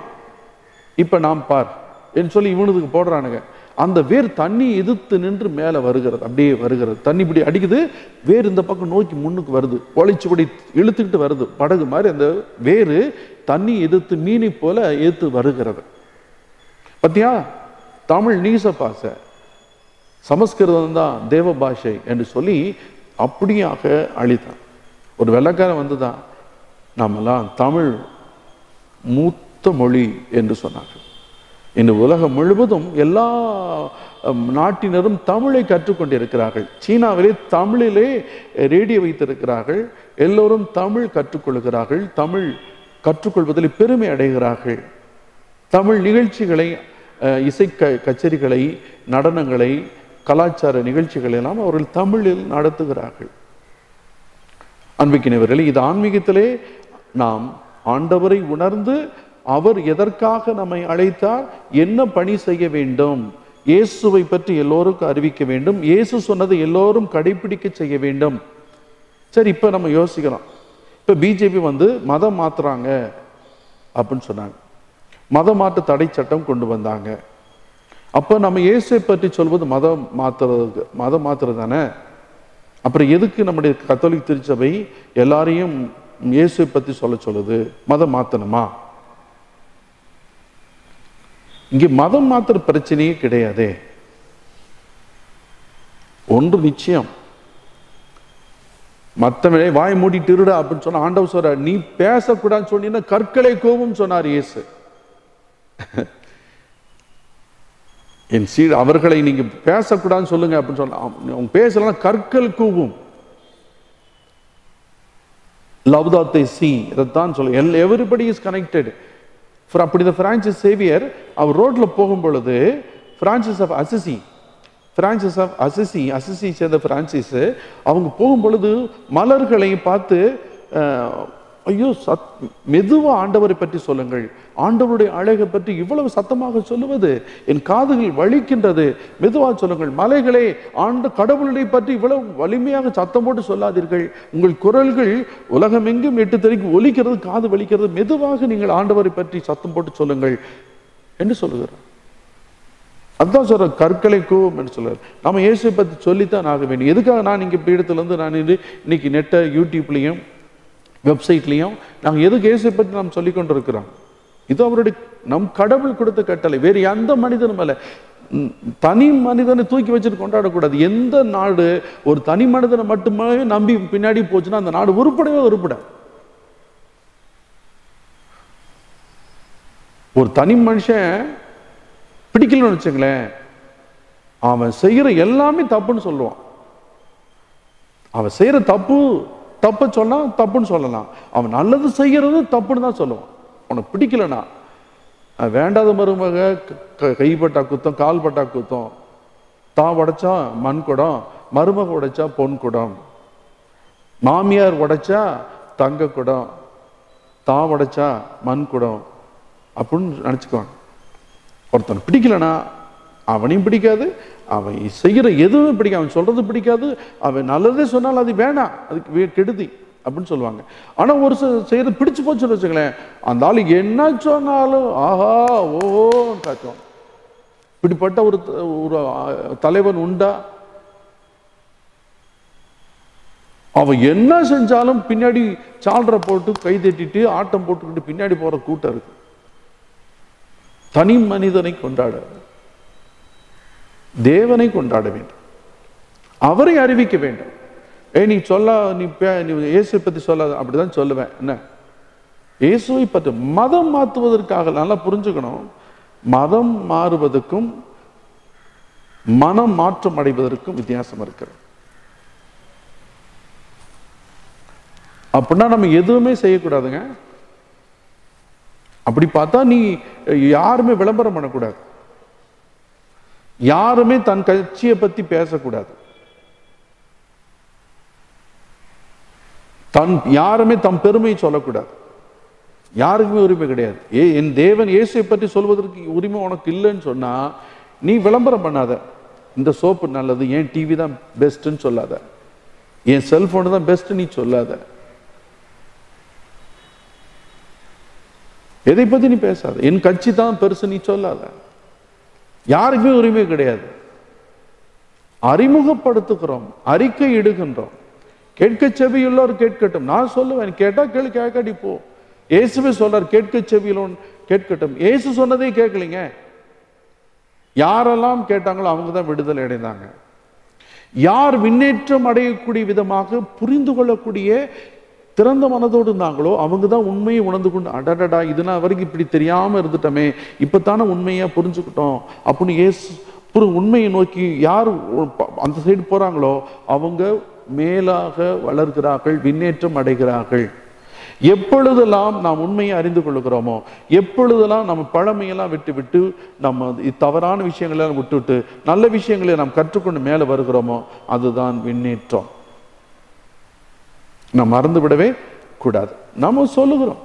இப்போ நாம் பார் என்று சொல்லி இவனுக்கு போடுறானுங்க. அந்த வேர் தண்ணி எதிர்த்து நின்று மேலே வருகிறது, அப்படியே வருகிறது. தண்ணி இப்படி அடிக்குது, வேறு இந்த பக்கம் நோக்கி முன்னுக்கு வருது, ஒளிச்சுவடி இழுத்துக்கிட்டு வருது. படகு மாதிரி அந்த வேறு தண்ணி எதிர்த்து மீனை போல ஏற்று வருகிறது. பத்தியா தமிழ் நீச பாஷை, சமஸ்கிருதம் தான் தேவ பாஷை என்று சொல்லி அப்படியாக அழித்தான். ஒரு வெள்ளைக்காரன் வந்து தான் நாமெல்லாம் தமிழ் மூத்த மொழி என்று சொன்னார்கள். இந்த உலகம் முழுவதும் எல்லா நாட்டினரும் தமிழை கற்றுக்கொண்டிருக்கிறார்கள். சீனாவிலே தமிழிலே ரேடியோ வைத்திருக்கிறார்கள். எல்லோரும் தமிழ் கற்றுக்கொள்கிறார்கள், தமிழ் கற்றுக்கொள்வதில் பெருமை அடைகிறார்கள். தமிழ் நிகழ்ச்சிகளை, இசை கச்சேரிகளை, நடனங்களை, கலாச்சார நிகழ்ச்சிகளை எல்லாம் அவர்கள் தமிழில் நடத்துகிறார்கள். அன்பிக்கினவர்களே, இது ஆன்மீகத்திலே நாம் ஆண்டவரை உணர்ந்து அவர் எதற்காக நம்மை அழைத்தார், என்ன பணி செய்ய வேண்டும், இயேசுவை பற்றி எல்லோருக்கும் அறிவிக்க வேண்டும், இயேசு சொன்னதை எல்லோரும் கடைபிடிக்க செய்ய வேண்டும். சரி, இப்போ நம்ம யோசிக்கிறோம். இப்போ பிஜேபி வந்து மதம் மாற்றுறாங்க அப்படின்னு சொன்னாங்க, மதம் மாற்ற தடை சட்டம் கொண்டு வந்தாங்க. அப்போ நம்ம இயேசுவை பற்றி சொல்வது மதம் மாற்றுறது தானே. அப்புறம் எதுக்கு நம்முடைய கத்தோலிக்க திருச்சபை எல்லாரையும் இயேசுவை பற்றி சொல்ல சொல்லுது? மதம் மாற்றணுமா? இங்கே மதம் மாத்திர பிரச்சனையே கிடையாதே. ஒன்று நிச்சயம், மத்தவளே வாய் மூடிட்டு இருடா அப்படினு சொன்ன ஆண்டவர் சொல்றார் நீ பேச கூடாதுன்னு சொன்னீனா கற்களை கோவும் சொன்னார் இயேசு. என் சீர் அவர்களை நீங்க பேச கூடாதுன்னு சொல்லுங்க அப்படினு சொன்னா அவங்க பேசலனா கற்கள் கூவும். Love that they see, அதான் சொல்ல everybody is connected. For அப்படி the Francis Xavier அவர் ரோட்ல போகும் பொழுது Francis of Assisi சேர்ந்த Francis அவங்க போகும் பொழுது மலர்களை பார்த்து ஐயோ மெதுவா ஆண்டவரை பற்றி சொல்லுங்கள், ஆண்டவருடைய அழகை பற்றி இவ்வளவு சத்தமாக சொல்லுவது என் காதுகள் வலிக்கின்றது, மெதுவா சொல்லுங்கள். மலைகளை ஆண்ட கடவுளை பற்றி இவ்வளவு வலிமையாக சத்தம் போட்டு சொல்லாதீர்கள், உங்கள் குரல்கள் உலகமெங்கும் எட்டு தெருக்கு ஒலிக்கிறது, காது வலிக்கிறது, மெதுவாக நீங்கள் ஆண்டவரை பற்றி சத்தம் போட்டு சொல்லுங்கள் என்று சொல்லுகிறார். அதுதான் சொல்ற கற்களை கூவும் என்று சொல்றாரு. நாம இயேசுவை பற்றி சொல்லித்தான் ஆக வேண்டும். எதுக்காக நான் இங்கே பீடத்துல இருந்து நான் இன்னைக்கு நெட்டை யூடியூப்லையும் வெப்சைட்லையும் நாங்கள் எதுக்கு இயேசுவை பற்றி நாம் சொல்லி கொண்டு இருக்கிறோம்? இது அவருடைய நம் கடவுள் கொடுத்த கட்டளை. வேறு எந்த மனிதனும் அல்ல. தனி மனிதனை தூக்கி வச்சுட்டு கொண்டாடக்கூடாது. எந்த நாடு ஒரு தனி மனிதனை மட்டுமே நம்பி பின்னாடி போச்சுன்னா அந்த நாடு உருப்படவே உருப்பட. ஒரு தனி மனுஷன் பிடிக்கலன்னு வச்சுங்களேன், அவன் செய்யற எல்லாமே தப்புன்னு சொல்லுவான். அவன் செய்யற தப்ப சொன்னா தப்புன்னு சொல்லலாம், அவன் நல்லது செய்யறது தப்புன்னு தான் சொல்லுவான். அவனுக்கு பிடிக்கலனா வேண்டாத மருமக, கைப்பட்டா குத்தம், கால்பட்டா குத்தம், தான் உடைச்சா மண் குடம், மருமக உடைச்சா பொன் குடம், மாமியார் உடைச்சா தங்க குடம், தான் உடைச்சா மண் குடம் அப்படின்னு நினைச்சுக்குவான். ஒருத்தன் பிடிக்கலனா அவனையும் பிடிக்காது, அவன் செய்கிற எதுவுமே பிடிக்காது, அவன் சொல்றது பிடிக்காது, அவன் நல்லதே சொன்னால் அது வேணாம், அதுக்கு கெடுதி அப்படின்னு சொல்லுவாங்க. ஆனா ஒரு செய்யறது பிடிச்சு போச்சுன்னு வச்சுங்களேன், அந்த ஆளு என்ன சொன்னாலும் ஆஹா ஓஹோ காட்டும். இப்படிப்பட்ட ஒரு தலைவன் உண்டா? அவன் என்ன செஞ்சாலும் பின்னாடி சால்ற போட்டு கை தட்டிட்டு ஆட்டம் போட்டுக்கிட்டு பின்னாடி போற கூட்டம் இருக்கு. தனி மனிதனை கொண்டாட, தேவனை கொண்டாட வேண்டும், அவரை அறிவிக்க வேண்டும். நீ சொல்ல நீ இயேசுவை பற்றி சொல்லாத, அப்படிதான் சொல்லுவேன். என்ன இயேசுவை பற்றி மதம் மாற்றுவதற்காக நல்லா புரிஞ்சுக்கணும். மதம் மாறுவதற்கும் மனம் மாற்றம் அடைவதற்கும் வித்தியாசம் இருக்கிறது. அப்படின்னா நம்ம எதுவுமே செய்யக்கூடாதுங்க. அப்படி பார்த்தா நீ யாருமே விளம்பரம் பண்ணக்கூடாது, யாருமே தன் கட்சியை பத்தி பேசக்கூடாது, யாருமே தன் பெருமையை சொல்லக்கூடாது, யாருக்குமே உரிமை கிடையாது. என் தேவன் இயேசுவை பற்றி சொல்வதற்கு உரிமை உனக்கு இல்லைன்னு சொன்னா நீ விளம்பரம் பண்ணாத. இந்த சோப்பு நல்லது, ஏன் டிவி தான் பெஸ்ட்ன்னு சொல்லாத, என் செல்போனு தான் பெஸ்ட் நீ சொல்லாத, எதை பத்தி நீ பேசாத, என் கட்சி தான் பெருசு நீ சொல்லாத, யாருக்குமே உரிமை கிடையாது. அறிமுகப்படுத்துகிறோம், அறிக்கை இடுகின்றோம். கேட்க செவியுள்ளவர் கேட்கட்டும். நான் சொல்லுவேன், கேட்டா கேளு, கேட்காடி போ. இயேசுவே சொல்றார் கேட்க செவியுள்ளவன் கேட்கட்டும். இயேசு சொன்னதே கேட்கலீங்க. யாரெல்லாம் கேட்டாங்களோ அவங்க தான் விடுதலை அடைந்தாங்க. யார் முன்னேற்றம் அடையக்கூடிய விதமாக புரிந்து கொள்ளக்கூடிய திறந்த மனதோடு இருந்தாங்களோ அவங்க தான் உண்மையை உணர்ந்து கொண்டு அடடடா இது நான் வரைக்கும் இப்படி தெரியாமல் இருந்துட்டோமே, இப்போ தானே உண்மையாக புரிஞ்சுக்கிட்டோம் அப்படின்னு உண்மையை நோக்கி யார் அந்த சைடு போகிறாங்களோ அவங்க மேலாக வளர்கிறார்கள், முன்னேற்றம் அடைகிறார்கள். எப்பொழுதெல்லாம் நாம் உண்மையை அறிந்து கொள்ளுகிறோமோ, எப்பொழுதெல்லாம் நம்ம பழமையெல்லாம் விட்டு நம்ம தவறான விஷயங்களெல்லாம் விட்டுவிட்டு நல்ல விஷயங்களை நாம் கற்றுக்கொண்டு மேலே வருகிறோமோ அதுதான் முன்னேற்றம். நாம் மறந்து விடவே கூடாது. நம்ம சொல்லுகிறோம்,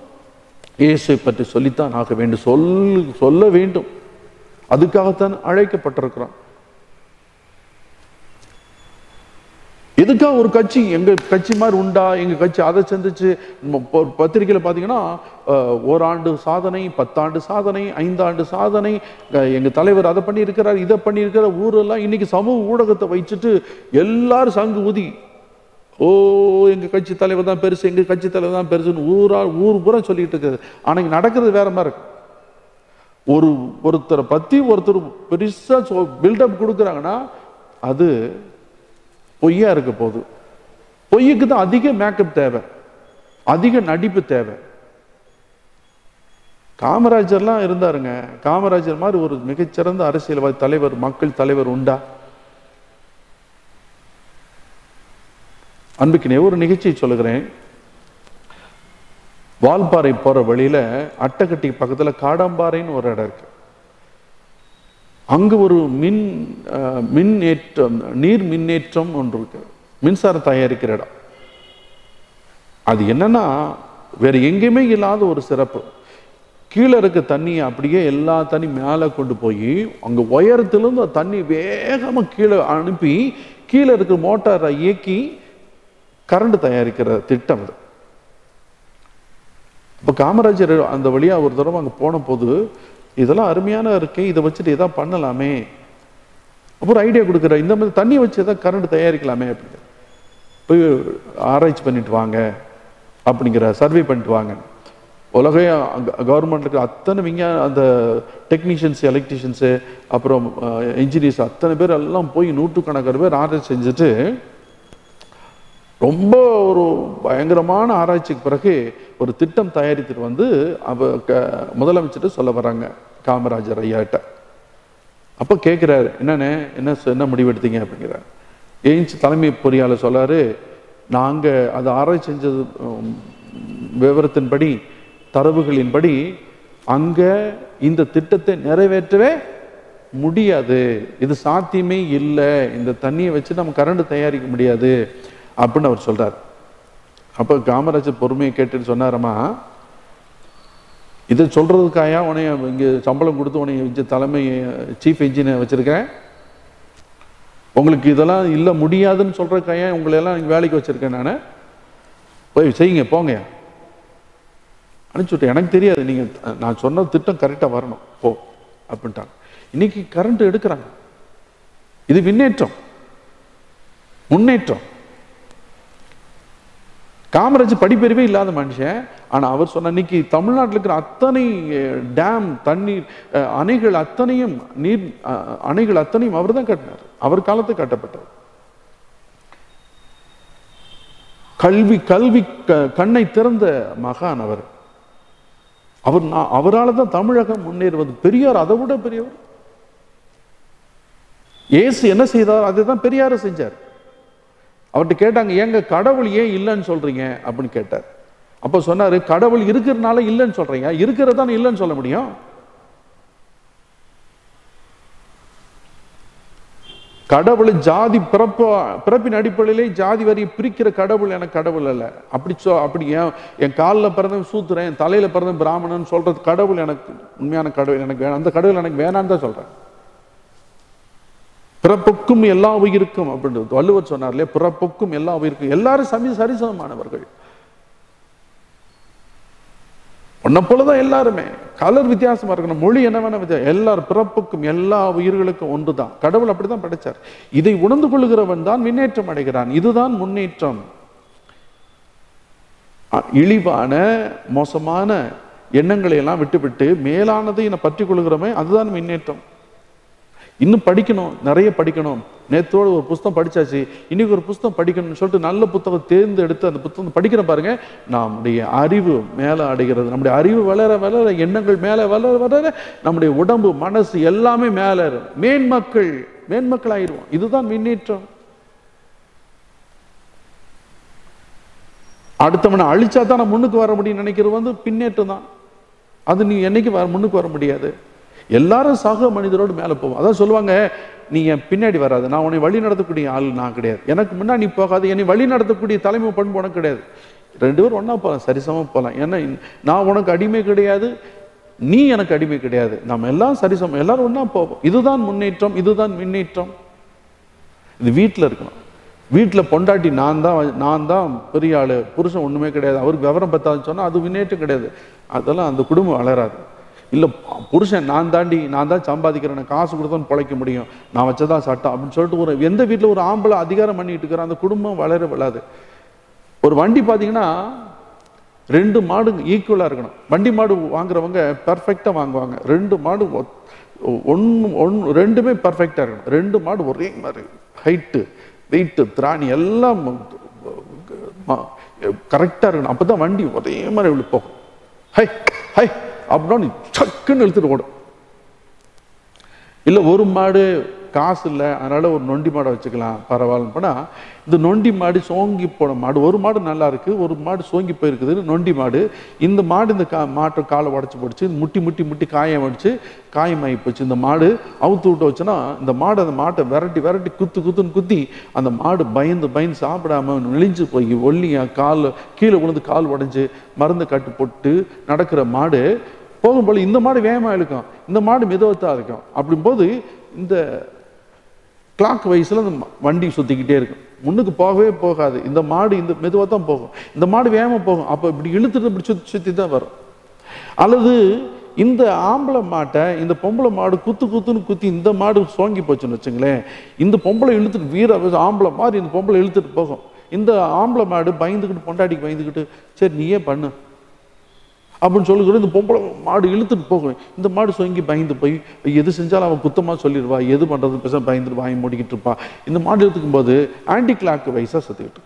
இயேசுவை பற்றி சொல்லித்தான் ஆக வேண்டும், சொல்ல வேண்டும், அதுக்காகத்தான் அழைக்கப்பட்டிருக்கிறோம். எதுக்காக ஒரு கட்சி எங்க கட்சி மாதிரி உண்டா, எங்க கட்சி அதை செஞ்சிச்சு, பத்திரிகையில் பார்த்தீங்கன்னா ஓராண்டு சாதனை, 10 ஆண்டு சாதனை, 5 ஆண்டு சாதனை, எங்க தலைவர் அதை பண்ணி இருக்கிறார், இதை பண்ணி இருக்கிறார், ஊரெல்லாம் இன்னைக்கு சமூக ஊடகத்தை வச்சுட்டு எல்லாரும் சங்கு ஊதி ஓ எங்க கட்சி தலைவர் தான் பெருசு, எங்க கட்சி தலைவர் தான் பெருசுன்னு ஊர் பூரா சொல்லிட்டு இருக்கிறது. ஆனா இங்க நடக்கிறது வேற மாதிரி இருக்கு. ஒருத்தரை பத்தி ஒருத்தர் பெருசா பில்டப் கொடுக்குறாங்கன்னா அது பொய்யா இருக்க போகுது. பொய்க்கு தான் அதிக மேக்கப் தேவை, அதிக நடிப்பு தேவை. காமராஜர்லாம் இருந்தாருங்க. காமராஜர் மாதிரி ஒரு மிகச்சிறந்த அரசியல்வாதி தலைவர், மக்கள் தலைவர் உண்டா? அன்புக்குனே ஒரு நிகழ்ச்சியை சொல்லுகிறேன். வால்பாறை போற வழியில அட்டைக்கட்டி பக்கத்துல காடாம்பாறைன்னு ஒரு இடம் இருக்கு. அங்கு ஒரு நீர் மின்னேற்றம் ஒன்று இருக்கு, மின்சாரம் தயாரிக்கிற இடம். அது என்னன்னா வேற எங்கேயுமே இல்லாத ஒரு சிறப்பு. கீழே இருக்க தண்ணியை அப்படியே எல்லா தண்ணி மேலே கொண்டு போய் அங்கே உயரத்திலிருந்து தண்ணி வேகமாக கீழே அனுப்பி கீழே இருக்கிற மோட்டாரை இயக்கி கரண்ட் தயாரிக்கிற திட்டம் அது. இப்போ காமராஜர் அந்த வழியாக ஒரு தடவை அங்கே போன போது இதெல்லாம் அருமையான இருக்கு, இதை வச்சுட்டு எதாவது பண்ணலாமே, அப்புறம் ஐடியா கொடுக்குற இந்த மாதிரி தண்ணியை வச்சு எதாவது கரண்ட் தயாரிக்கலாமே அப்படின்னு போய் ஆராய்ச்சி பண்ணிட்டு வாங்க அப்படிங்கிற சர்வே பண்ணிட்டு வாங்க. உலக கவர்மெண்ட்டுக்கு அத்தனை விஞ்ஞான அந்த டெக்னீஷியன்ஸு, எலக்ட்ரிஷியன்ஸு, அப்புறம் இன்ஜினியர்ஸ் அத்தனை பேர் எல்லாம் போய் நூற்றுக்கணக்கான பேர் ஆராய்ச்சி செஞ்சுட்டு ரொம்ப ஒரு பயங்கரமான ஆராய்ச்சிக்கு பிறகு ஒரு திட்டம் தயாரித்துட்டு வந்து முதலமைச்சர்கிட்ட சொல்ல வராங்க காமராஜர் ஐயாட்ட. அப்போ கேட்குறாரு, என்னென்ன என்ன என்ன முடிவெடுத்தீங்க அப்படிங்கிறார். எய்ம்ஸ் தலைமை பொறியாளர் சொல்லாரு, நாங்கள் அதை ஆராய்ச்சி செஞ்சது விவரத்தின்படி, தரவுகளின்படி அங்க இந்த திட்டத்தை நிறைவேற்றவே முடியாது, இது சாத்தியமே இல்லை, இந்த தண்ணியை வச்சு நம்ம கரண்ட் தயாரிக்க முடியாது அப்படின்னு அவர் சொல்றார். அப்ப காமராஜர் பொறுமையை கேட்டுன்னு சொன்னாரம்மா, இதை சொல்றதுக்காயா உனைய இங்க சம்பளம் கொடுத்து உனைய தலைமை சீஃப் இன்ஜினியர் வச்சிருக்கேன், உங்களுக்கு இதெல்லாம் இல்லை முடியாதுன்னு சொல்றதுக்காயா உங்களையெல்லாம் வேலைக்கு வச்சிருக்கேன், நான் போய் செய்யுங்க போங்க அனுப்பிச்சுட்டேன், எனக்கு தெரியாது, நீங்கள் நான் சொன்ன திட்டம் கரெக்டாக வரணும் போ அப்படின்ட்டாங்க. இன்னைக்கு கரண்ட் எடுக்கிறாங்க. இது விண்ணேற்றம், முன்னேற்றம். காமராஜர் படிப்பறிவே இல்லாத மனுஷன், ஆனால் அவர் சொன்ன இன்னைக்கு தமிழ்நாட்டில் இருக்கிற அத்தனை டேம், தண்ணீர், அணைகள் அத்தனையும், நீர் அணைகள் அத்தனையும் அவர் தான் கட்டினார், அவர் காலத்தை கட்டப்பட்டார். கல்வி கண்ணை திறந்த மகான் அவர். அவரால் தான் தமிழகம் முன்னேறுவது. பெரியார் அதை விட பெரியவர். இயேசு என்ன செய்தார், அதை தான் பெரியார செஞ்சார். அவர்கிட்ட கேட்டாங்க, ஏங்க கடவுள் ஏன் இல்லைன்னு சொல்றீங்க அப்படின்னு கேட்டார். அப்போ சொன்னாரு, கடவுள் இருக்கிறதுனால இல்லைன்னு சொல்றீங்க, இருக்கிறதான இல்லைன்னு சொல்ல முடியும். கடவுளை ஜாதி பிறப்பின் அடிப்படையிலே ஜாதி வரியை பிரிக்கிற கடவுள் எனக்கு கடவுள் அல்ல. அப்படி என் காலில் பிறந்தவன் சூத்திரன், என் தலையில பிறந்தவன் பிராமணன் சொல்றது கடவுள் எனக்கு உண்மையான கடவுள் எனக்கு வேணாம், அந்த கடவுள் எனக்கு வேணான்னு தான் சொல்றேன். பிறப்புக்கும் எல்லா உயிருக்கும் அப்படின்றது வள்ளுவர் சொன்னார்லே, பிறப்புக்கும் எல்லா உயிருக்கும், எல்லாரும் சரிசமமானவர்கள், ஒன்ன போலதான் எல்லாருமே, கலர் வித்தியாசமா இருக்கணும், மொழி என்ன வேணா வித்தியாசம், எல்லாரும் பிறப்புக்கும் எல்லா உயிர்களுக்கும் ஒன்று தான், கடவுள் அப்படிதான் படைச்சார். இதை உணர்ந்து கொள்ளுகிறவன் தான் முன்னேற்றம் அடைகிறான். இதுதான் முன்னேற்றம். இழிவான மோசமான எண்ணங்களை எல்லாம் விட்டுவிட்டு மேலானதை பற்றி கொள்ளுகிறவன், அதுதான் முன்னேற்றம். இன்னும் படிக்கணும், நிறைய படிக்கணும். நேற்றோடு ஒரு புத்தகம் படிச்சாச்சு, இன்னைக்கு ஒரு புத்தகம் படிக்கணும்னு சொல்லிட்டு நல்ல புத்தகம் தேர்ந்தெடுத்து அந்த புத்தகம் படிக்கிற பாருங்க, நம்முடைய அறிவு மேலே அடைகிறது. நம்முடைய அறிவு வளர வளர, எண்ணங்கள் மேலே வளர வளர, நம்முடைய உடம்பு, மனசு எல்லாமே மேலே மேன்மக்கள் ஆயிடுவோம். இதுதான் முன்னேற்றம். அடுத்தவனை அழிச்சா தான் நான் முன்னுக்கு வர முடியும்னு நினைக்கிறது பின்னேற்றம் தான். அது நீ என்னைக்கு முன்னுக்கு வர முடியாது. எல்லாரும் சக மனிதரோடு மேலே போவோம். அதான் சொல்லுவாங்க, நீ என் பின்னாடி வராது, நான் உன்னை வழி நடத்தக்கூடிய ஆள் நான் கிடையாது, எனக்கு முன்னாடி நீ போகாது, என்னை வழி நடத்தக்கூடிய தலைமை பண்பு உனக்கு கிடையாது. ரெண்டு பேரும் ஒன்றா போகலாம், சரிசமமாக போகலாம். ஏன்னா நான் உனக்கு அடிமை கிடையாது, நீ எனக்கு அடிமை கிடையாது, நம்ம எல்லாம் சரிசமம், எல்லாரும் ஒன்றா போவோம். இதுதான் முன்னேற்றம், இதுதான் முன்னேற்றம். இது வீட்டில் இருக்கணும். வீட்டில் பொண்டாட்டி நான் தான் பெரிய ஆள், புருஷன் ஒன்றுமே கிடையாது, அவருக்கு விவரம் பத்தாதுன்னு சொன்னால் அது முன்னேற்றம் கிடையாது, அதெல்லாம் அந்த குடும்பம் வளராது. இல்லை புருஷன் நான் தான் சம்பாதிக்கிறேன், காசு கொடுத்தோன்னு பிழைக்க முடியும், நான் வச்சதான் சட்டம் அப்படின்னு சொல்லிட்டு ஒரு எந்த வீட்டில் ஒரு ஆம்பளை அதிகாரம் பண்ணிட்டு இருக்கிற அந்த குடும்பம் வளராது. ஒரு வண்டி பார்த்தீங்கன்னா ரெண்டு மாடு ஈக்குவலாக இருக்கணும். வண்டி மாடு வாங்குறவங்க பர்ஃபெக்டாக வாங்குவாங்க, ரெண்டு மாடு ஒன்று ரெண்டுமே பர்ஃபெக்டாக இருக்கணும். ரெண்டு மாடு ஒரே மாதிரி ஹைட்டு, வெயிட்டு, திராணி எல்லாம் கரெக்டாக இருக்கணும். அப்போ தான் வண்டி ஒரே மாதிரி இவ்வளோ போகும். ஹை ஹை அப்படின்னா நீ சக்குன்னு இழுத்துட்டு ஓடும். இல்லை ஒரு மாடு காசு இல்லை அதனால் ஒரு நொண்டி மாடை வச்சுக்கலாம் பரவாயில்லன்னு போனால், இந்த நொண்டி மாடு சோங்கி போன மாடு, ஒரு மாடு நல்லா இருக்குது ஒரு மாடு சோங்கி போயிருக்குதுன்னு நொண்டி மாடு, இந்த மாடு இந்த மாட்டை காலை உடச்சி போடுச்சு, முட்டி முட்டி முட்டி காயம் அடிச்சு காயமாகி போச்சு. இந்த மாடு அவுத்து விட்டு வச்சுன்னா இந்த மாடு அந்த மாட்டை விரட்டி விரட்டி குத்து குத்துன்னு குத்தி அந்த மாடு பயந்து பயந்து சாப்பிடாமல் நெளிஞ்சு போய் ஒல்லிங்க கால் கீழே விழுந்து கால் உடஞ்சி மருந்து கட்டு போட்டு நடக்கிற மாடு போகும்போது இந்த மாடு வேகமாக இருக்கும், இந்த மாடு மிதவத்தாக இருக்கும். அப்படிம்போது இந்த கிளாக் வைஸில் அந்த வண்டி சுற்றிக்கிட்டே இருக்கும், முன்னுக்கு போகவே போகாது. இந்த மாடு இந்த மெதுவாக தான் போகும், இந்த மாடு வேகமாக போகும். அப்போ இப்படி இழுத்துட்டு இப்படி சுற்றி சுற்றி தான் வரும். அல்லது இந்த ஆம்பளை மாட்டை இந்த பொம்பளை மாடு குத்து குத்துன்னு குத்தி இந்த மாடு சோங்கி போச்சுன்னு வச்சுங்களேன், இந்த பொம்பளை இழுத்துட்டு வீர ஆம்பளை மாதிரி இந்த பொம்பளை இழுத்துட்டு போகும். இந்த ஆம்பளை மாடு பயந்துக்கிட்டு பொண்டாட்டிக்கு பயந்துக்கிட்டு சரி நீயே பண்ணு அப்படின்னு சொல்லிக்கிட்டு இந்த பொம்பளை மாடு இழுத்துட்டு போகும். இந்த மாடு சொங்கி பயந்து போய் எது செஞ்சாலும் அவன் குத்தமாக சொல்லிடுவா, எது பண்ணுறது பேச பயந்துட்டு வாங்கி மூடிக்கிட்டு இருப்பா. இந்த மாடு இழுத்துக்கும் போது ஆன்டி கிளாக் வைஸாக சத்துக்கிட்டு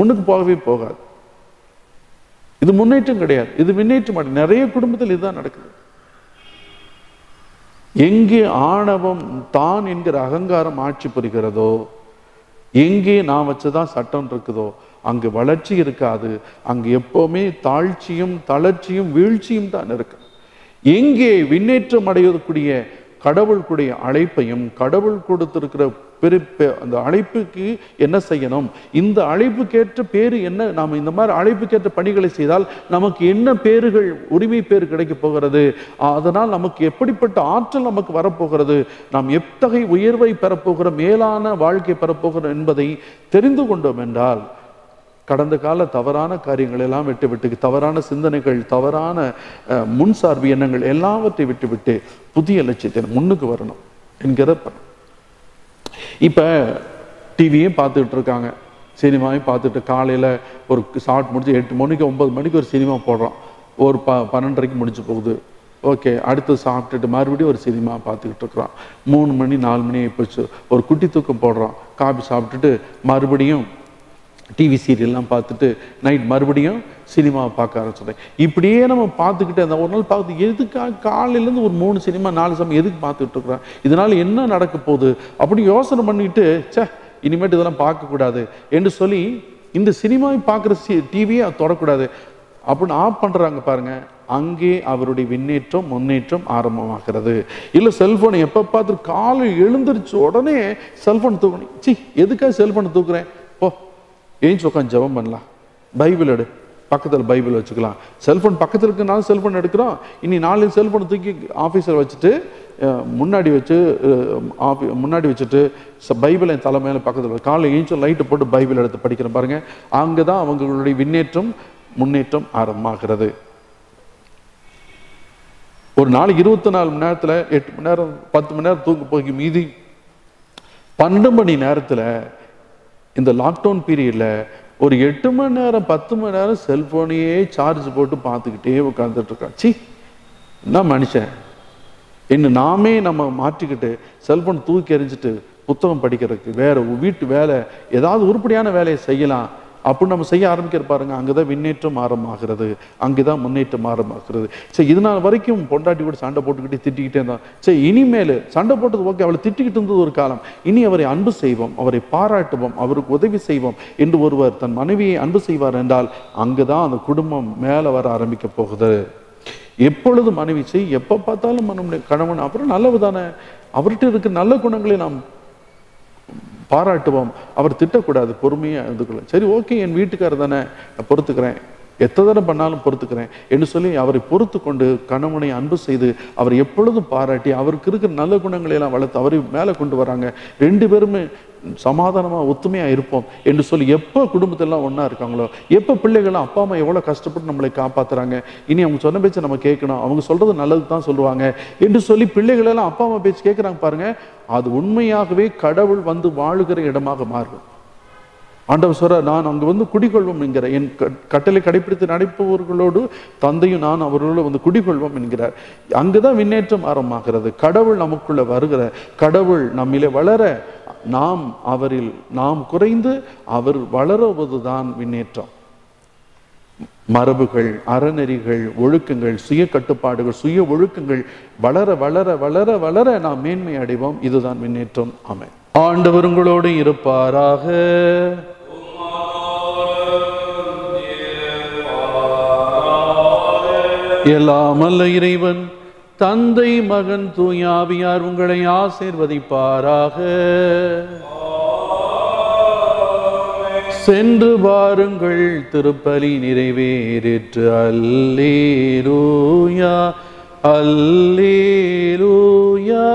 முன்னுக்கு போகவே போகாது. இது முன்னேற்றம் கிடையாது, இது முன்னேற்ற மாட்டேன். நிறைய குடும்பத்தில் இதுதான் நடக்குது. எங்கே ஆணவம் தான் என்கிற அகங்காரம் ஆட்சி புரிகிறதோ, எங்கே நான் வச்சுதான் சட்டம் இருக்குதோ அங்கு வளர்ச்சி இருக்காது. அங்கு எப்போவுமே தாழ்ச்சியும் தளர்ச்சியும் வீழ்ச்சியும் தான் இருக்கு. எங்கே விண்ணேற்றம் அடையக்கூடிய கடவுளுடைய அழைப்பையும் கடவுள் கொடுத்திருக்கிற அந்த அழைப்புக்கு என்ன செய்யணும், இந்த அழைப்புக்கேற்ற பேரு என்ன, நாம் இந்த மாதிரி அழைப்புக்கேற்ற பணிகளை செய்தால் நமக்கு என்ன பேறுகள் உரிமை பேர் கிடைக்க போகிறது, அதனால் நமக்கு எப்படிப்பட்ட ஆற்றல் நமக்கு வரப்போகிறது, நாம் எத்தகைய உயர்வை பெறப்போகிறோம், மேலான வாழ்க்கை பெறப்போகிறோம் என்பதை தெரிந்து கொண்டோம் என்றால் கடந்த கால தவறான காரியங்கள் எல்லாம் விட்டுவிட்டு, தவறான சிந்தனைகள், தவறான முன்சார்பு எண்ணங்கள் எல்லாவற்றை விட்டுவிட்டு புதிய லட்சியத்தை முன்னுக்கு வரணும் என்கிற. இப்போ டிவியே பார்த்துக்கிட்டு இருக்காங்க, சினிமாவையும் பார்த்துட்டு காலையில் ஒரு ஷார்ட் முடிச்சு 8 மணிக்கு 9 மணிக்கு ஒரு சினிமா போடுறோம், ஒரு 12:30க்கு முடிஞ்சு போகுது. ஓகே, அடுத்து சாப்பிட்டுட்டு மறுபடியும் ஒரு சினிமா பார்த்துக்கிட்டு இருக்கிறோம். 3 மணி 4 மணி போச்சு, ஒரு குட்டி தூக்கம் போடுறோம், காபி சாப்பிட்டுட்டு மறுபடியும் டிவி சீரியல்லாம் பார்த்துட்டு நைட் மறுபடியும் சினிமாவை பார்க்க ஆரம்பிச்சிட்டேன். இப்படியே நம்ம பார்த்துக்கிட்டே அந்த ஒரு நாள் பார்த்து எதுக்காக காலையிலேருந்து ஒரு 3 சினிமா 4 சமயம் எதுக்கு பார்த்துக்கிட்டு இருக்கிறோம், இதனால் என்ன நடக்க போகுது அப்படி யோசனை பண்ணிட்டு சே இனிமேட்டு இதெல்லாம் பார்க்கக்கூடாது என்று சொல்லி இந்த சினிமாவை பார்க்குற டிவியை அது தொடக்கூடாது அப்படின்னு ஆஃப் பண்ணுறாங்க பாருங்கள். அங்கே அவருடைய விண்ணேற்றம் முன்னேற்றம் ஆரம்பமாகிறது. இல்லை செல்ஃபோனை எப்போ பார்த்துட்டு காலை எழுந்திரிச்ச உடனே செல்ஃபோன் தூக்கணும், சி எதுக்காக செல்ஃபோனை தூக்குறேன், போ ஏஞ்சி உட்காந்து ஜெபம் பண்ணலாம், பைபிள் எடு பக்கத்தில் பைபிள் வச்சுக்கலாம். செல்ஃபோன் பக்கத்தில் இருக்குனாலும் செல்ஃபோன் எடுக்கிறோம். இனி நாளைக்கு செல்ஃபோனை தூக்கி ஆஃபீஸில் வச்சுட்டு முன்னாடி வச்சு வச்சுட்டு பைபிளை தலைமையில பக்கத்தில் காலையில் ஏஞ்சும் லைட்டை போட்டு பைபிள் எடுத்து படிக்கிற பாருங்கள். அங்கே தான் அவங்களுடைய விண்ணேற்றம் முன்னேற்றம் ஆரம்பமாகிறது. ஒரு நாளைக்கு 24 மணி நேரத்தில் 8 மணி நேரம் 10 மணி நேரம் தூங்க போய் மீதி 12 மணி நேரத்தில் இந்த லாக்டவுன் பீரியடில் ஒரு 8 மணி நேரம் 10 மணி நேரம் செல்ஃபோனையே சார்ஜ் போட்டு பார்த்துக்கிட்டே உட்காந்துட்ருக்கான். சி என்ன மனுஷன், இன்னும் நாமே நம்ம மாற்றிக்கிட்டு செல்ஃபோன் தூக்கி எறிஞ்சிட்டு புத்தகம் படிக்கிறதுக்கு வேறு வீட்டு வேலை ஏதாவது உருப்படியான வேலையை செய்யலாம் அப்படின்னு நம்ம செய்ய ஆரம்பிக்கிற பாருங்க. அங்கே தான் விண்ணேற்றம் ஆரம்பமாகிறது, அங்கே தான் முன்னேற்றம் ஆரம்பமாகிறது. சரி, இதனால் வரைக்கும் பொண்டாட்டி கூட சண்டை போட்டுக்கிட்டே திட்டிக்கிட்டே இருந்தான். சரி, இனிமேல் சண்டை போட்டது ஓகே, அவளை திட்டிக்கிட்டு இருந்தது ஒரு காலம், இனி அவரை அன்பு செய்வோம், அவரை பாராட்டுவோம், அவருக்கு உதவி செய்வோம் என்று ஒருவர் தன் மனைவியை அன்பு செய்வார் என்றால் அங்கே தான் அந்த குடும்பம் மேலே வர ஆரம்பிக்க போகுது. எப்பொழுது மனைவி செய் எப்போ பார்த்தாலும் மனம் கணவன் அப்புறம் நல்லவு தானே, அவர்கிட்ட இருக்கிற நல்ல குணங்களை நாம் பாராட்டுவோம், அவர் திட்டக்கூடாது, பொறுமையாக இருந்துக்கலாம். சரி ஓகே, என் வீட்டுக்காரர் தானே நான் பொறுத்துக்கிறேன், எத்தனை பண்ணாலும் பொறுத்துக்கிறேன் என்று சொல்லி அவரை பொறுத்து கொண்டு கணவனை அன்பு செய்து அவர் எப்பொழுதும் பாராட்டி அவருக்கு இருக்கிற நல்ல குணங்களையெல்லாம் வளர்த்து அவரை மேலே கொண்டு வராங்க. 2 பேருமே சமாதானமாக ஒத்துமையாக இருப்போம் என்று சொல்லி எப்போ குடும்பத்தெல்லாம் ஒன்றா இருக்காங்களோ, எப்போ பிள்ளைகள்லாம் அப்பா அம்மா எவ்வளோ கஷ்டப்பட்டு நம்மளை காப்பாற்றுறாங்க, இனி அவங்க சொன்ன பேச்சு நம்ம கேட்கணும், அவங்க சொல்கிறது நல்லது தான் சொல்லுவாங்க என்று சொல்லி பிள்ளைகளெல்லாம் அப்பா அம்மா பேச்சு கேட்குறாங்க பாருங்கள், அது உண்மையாகவே கடவுள் வந்து வாழுகிற இடமாக மாறும். ஆண்டவர் சொல்றார், நான் அங்கு வந்து குடிகொள்வோம் என்கிற என் கட்டளை கடைபிடித்து நடப்பவர்களோடு தந்தையும் நான் அவர்களோடு வந்து குடிகொள்வோம் என்கிறார். அங்குதான் விண்ணேற்றம் ஆரம்பமாகிறது. கடவுள் நமக்குள்ள வருகிற, கடவுள் நம்மிலே வளர, நாம் அவரில் நாம் குறைந்து அவர் வளருவதுதான் விண்ணேற்றம். மரபுகள், அறநெறிகள், ஒழுக்கங்கள், சுய கட்டுப்பாடுகள், சுய ஒழுக்கங்கள் வளர வளர வளர வளர நாம் மேன்மை அடைவோம். இதுதான் விண்ணேற்றம். ஆமென். ஆண்டவர் உங்களோடு இருப்பாராக. எல்லாம் வல்ல இறைவன் தந்தை, மகன், தூய ஆவியார் உங்களை ஆசீர்வதிப்பாராக. சென்று வாருங்கள், திருப்பலி நிறைவேறிற்று. அல்லேலூயா, அல்லேலூயா.